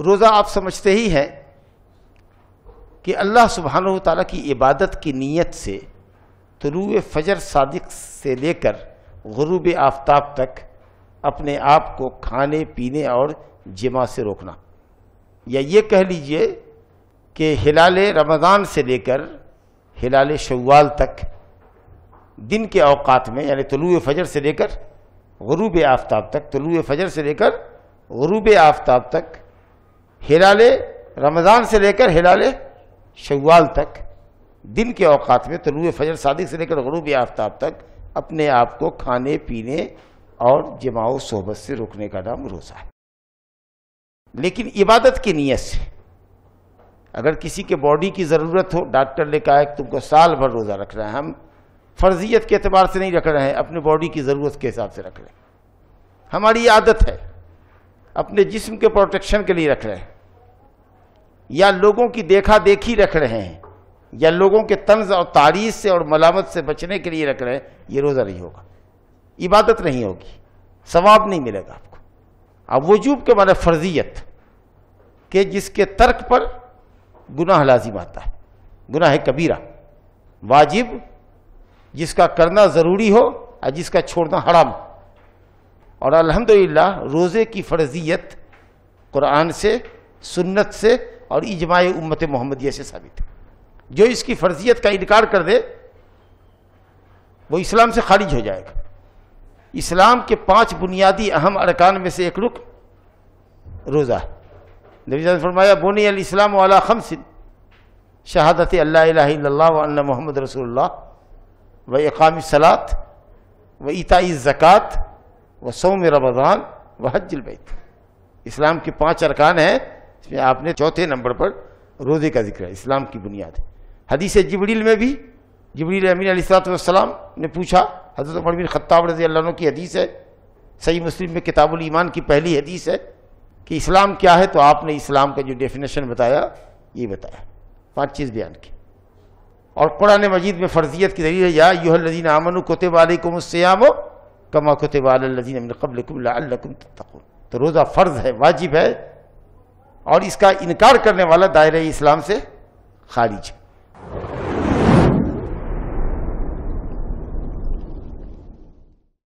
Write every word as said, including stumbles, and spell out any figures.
रोज़ा आप समझते ही हैं कि अल्लाह सुब्हानहू तआला की इबादत की नीयत से तुलूए फजर सादिक से लेकर गुरूब आफ्ताब तक अपने आप को खाने पीने और जिमा से रोकना, या ये कह लीजिए कि हिलाल रमज़ान से लेकर हिलाल शव्वाल तक दिन के औकात में, यानी तुलूए फजर से लेकर गुरूब आफ्ताब तक, तुलूए फजर से लेकर गुरूब आफ्ताब तक, हिलाले रमज़ान से लेकर हिलाले शव्वाल तक दिन के औकात में, तुलूए फजर सादिक से लेकर गुरूब आफ्ताब तक अपने आप को खाने पीने और जमाओ सोहबत से रोकने का नाम रोज़ा है। लेकिन इबादत की नीयत से, अगर किसी के बॉडी की ज़रूरत हो, डॉक्टर ने कहा है कि तुमको साल भर रोज़ा रखना है, हम फर्जियत के अतबार से नहीं रख रहे हैं, अपने बॉडी की ज़रूरत के हिसाब से रख रहे हैं, हमारी आदत है, अपने जिस्म के प्रोटेक्शन के लिए रख रहे हैं, या लोगों की देखा देखी रख रहे हैं, या लोगों के तंज और तारीफ से और मलामत से बचने के लिए रख रहे हैं, ये रोज़ा नहीं होगा, इबादत नहीं होगी, सवाब नहीं मिलेगा आपको। अब वजूब के माने फर्जियत के जिसके तर्क पर गुनाह लाजिम आता है, गुनाह कबीरा, वाजिब जिसका करना ज़रूरी हो और जिसका छोड़ना हराम। और अल्हम्दुलिल्लाह रोज़े की फर्जियत कुरान से, सुन्नत से और इजमाए उम्मत मोहम्मदिया से साबित है। जो इसकी फर्जियत का इनकार कर दे वो इस्लाम से खारिज हो जाएगा। इस्लाम के पांच बुनियादी अहम अरकान में से एक रुकन रोज़ा है। नबी ने फरमाया, बुनिया इस्लाम वाला खम्सिन, शहादत अल्ला इलाहा इल्लल्लाह व अन्ना मुहम्मद रसूलुल्लाह व इक़ामिस सलात व इताइज़ ज़कात व सौम रमज़ान व हज्जुल बैत। इस्लाम के पांच अरकान हैं, इसमें आपने चौथे नंबर पर रोज़े का जिक्र है, इस्लाम की बुनियाद है। हदीस जिब्रील में भी जिब्रील अमीन अलैहिस्सलाम ने पूछा, हज़रत उमर बिन ख़त्ताब रज़ी अल्लाह अन्हु की हदीस है, सही मुस्लिम में किताबुल ईमान की पहली हदीस है कि इस्लाम क्या है, तो आपने इस्लाम का जो डेफिनेशन बताया ये बताया, पाँच चीज़ बयान की। और कुरान मजीद में फर्जियत की दलील है, या अय्युहल्लज़ीन आमनू कुतिबा अलैकुमुस्सियाम कमा कुतिबा अलल्लज़ीन मिन क़ब्लिकुम लअल्लकुम तत्तक़ून। तो रोज़ा फ़र्ज है, वाजिब है, और इसका इनकार करने वाला दायरे इस्लाम से खारिज है।